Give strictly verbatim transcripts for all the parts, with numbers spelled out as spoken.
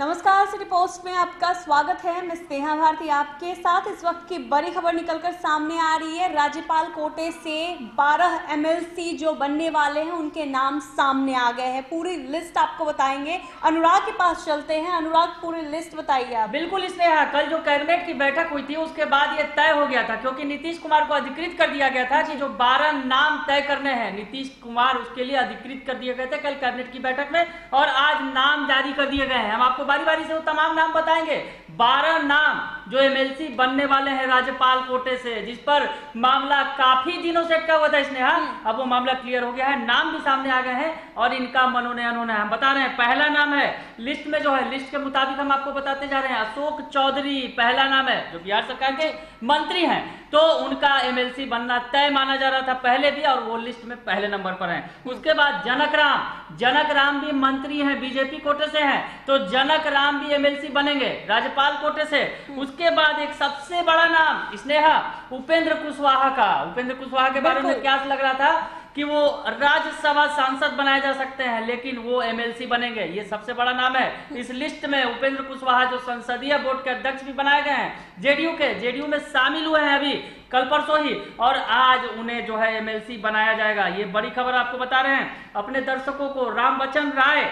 नमस्कार, city post में आपका स्वागत है। मैं स्नेहा भारती आपके साथ। इस वक्त की बड़ी खबर निकलकर सामने आ रही है। राज्यपाल कोटे से बारह एम एल सी जो बनने वाले हैं उनके नाम सामने आ गए हैं। पूरी लिस्ट आपको बताएंगे। अनुराग के पास चलते हैं। अनुराग, पूरी लिस्ट बताइए आप। बिल्कुल स्नेहा, कल जो कैबिनेट की बैठक हुई थी उसके बाद ये तय हो गया था, क्योंकि नीतीश कुमार को अधिकृत कर दिया गया था कि जो बारह नाम तय करने हैं नीतीश कुमार उसके लिए अधिकृत कर दिए गए थे कल कैबिनेट की बैठक में, और आज नाम जारी कर दिए गए हैं। हम आपको बारी बारी से वो तमाम नाम बताएंगे। बारह नाम जो एम एल सी बनने वाले हैं राज्यपाल कोटे से, जिस पर मामला काफी दिनों से अटका हुआ था स्नेहा, अब वो मामला क्लियर हो गया है। नाम भी सामने आ गए हैं और इनका मनोनयन होना है। हम बता रहे हैं, पहला नाम है लिस्ट में जो है, लिस्ट के मुताबिक हम आपको बताते जा रहे हैं, अशोक चौधरी पहला नाम है, जो बिहार सरकार के मंत्री हैं, तो उनका एम एल सी बनना तय माना जा रहा था पहले भी, और वो लिस्ट में पहले नंबर पर है। उसके बाद जनक राम, जनक राम भी मंत्री हैं, बीजेपी कोटे से हैं, तो जनक राम भी एम एल सी बनेंगे राज्यपाल कोटे से। उसके बाद एक सबसे बड़ा नाम स्नेहा, उपेंद्र कुशवाहा का। उपेंद्र कुशवाहा के बारे में क्या लग रहा था कि वो राज्यसभा सांसद बनाए जा सकते हैं, लेकिन वो एम एल सी बनेंगे। ये सबसे बड़ा नाम है इस लिस्ट में। उपेंद्र कुशवाहा जो संसदीय बोर्ड के अध्यक्ष भी बनाए गए हैं जे डी यू के, जे डी यू में शामिल हुए हैं अभी कल परसों ही, और आज उन्हें जो है एम एल सी बनाया जाएगा। ये बड़ी खबर आपको बता रहे हैं अपने दर्शकों को। रामबचन राय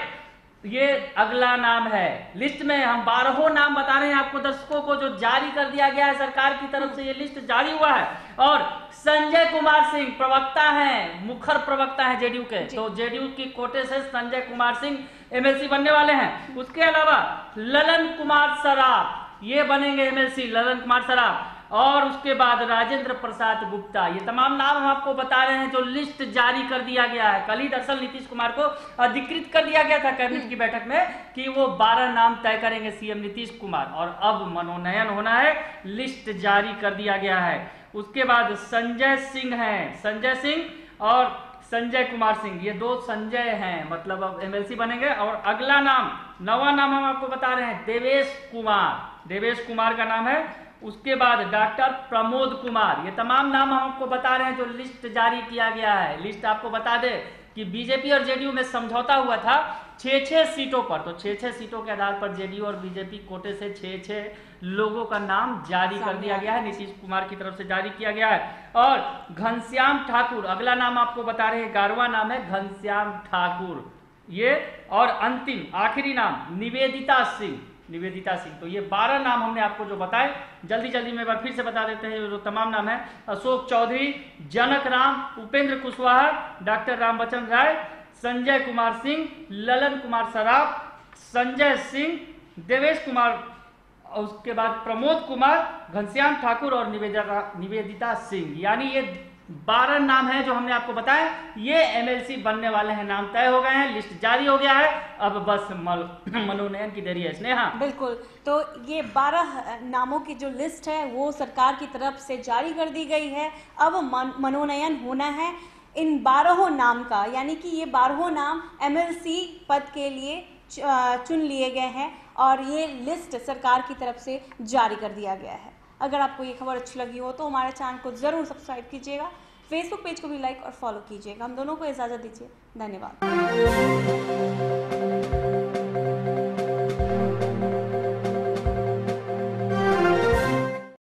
ये अगला नाम है लिस्ट में। हम बारहों नाम बता रहे हैं आपको दर्शकों को, जो जारी कर दिया गया है सरकार की तरफ से, ये लिस्ट जारी हुआ है। और संजय कुमार सिंह प्रवक्ता हैं, मुखर प्रवक्ता हैं जे डी यू के, तो जे डी यू की कोटे से Sanjay Kumar Singh M L C बनने वाले हैं। उसके अलावा ललन कुमार सराफ ये बनेंगे M L C, Lalan Kumar Saraf. और उसके बाद राजेंद्र प्रसाद गुप्ता। ये तमाम नाम हम आपको बता रहे हैं जो लिस्ट जारी कर दिया गया है। कल ही दरअसल नीतीश कुमार को अधिकृत कर दिया गया था कैबिनेट की बैठक में कि वो बारह नाम तय करेंगे सीएम नीतीश कुमार, और अब मनोनयन होना है, लिस्ट जारी कर दिया गया है। उसके बाद संजय सिंह हैं, संजय सिंह और संजय कुमार सिंह, ये दो संजय हैं, मतलब अब एम एल सी बनेंगे। और अगला नाम, नवा नाम हम आपको बता रहे हैं, देवेश कुमार, देवेश कुमार का नाम है। उसके बाद डॉक्टर प्रमोद कुमार। ये तमाम नाम हम आपको बता रहे हैं जो लिस्ट जारी किया गया है। लिस्ट आपको बता दे कि बीजेपी और जे डी यू में समझौता हुआ था छः छः सीटों पर, तो छः छः सीटों के आधार पर जे डी यू और बीजेपी कोटे से छः छः लोगों का नाम जारी कर दिया गया है, नीतीश कुमार की तरफ से जारी किया गया है। और घनश्याम ठाकुर अगला नाम आपको बता रहे हैं, ग्यारहवां नाम है घनश्याम ठाकुर ये। और अंतिम आखिरी नाम निवेदिता सिंह, निवेदिता सिंह। तो ये बारह नाम हमने आपको जो बताए, जल्दी जल्दी में एक बार फिर से बता देते हैं जो तमाम नाम है, अशोक चौधरी, जनक राम, उपेंद्र कुशवाहा, डॉक्टर रामबचन राय, संजय कुमार सिंह, ललन कुमार सराफ, संजय सिंह, देवेश कुमार, उसके बाद प्रमोद कुमार, घनश्याम ठाकुर और निवेदिता निवेदिता सिंह। यानी ये बारह नाम है जो हमने आपको बताया, ये एम एल सी बनने वाले हैं, नाम तय हो गए हैं, लिस्ट जारी हो गया है, अब बस मनोनयन की देरी है स्नेहा। बिल्कुल, तो ये बारह नामों की जो लिस्ट है वो सरकार की तरफ से जारी कर दी गई है। अब मन, मनोनयन होना है इन बारहों नाम का, यानी कि ये बारहों नाम एम एल सी पद के लिए चुन लिए गए हैं और ये लिस्ट सरकार की तरफ से जारी कर दिया गया है। अगर आपको ये खबर अच्छी लगी हो तो हमारे चैनल को ज़रूर सब्सक्राइब कीजिएगा, फेसबुक पेज को भी लाइक और फॉलो कीजिएगा। हम दोनों को इजाज़त दीजिए, धन्यवाद।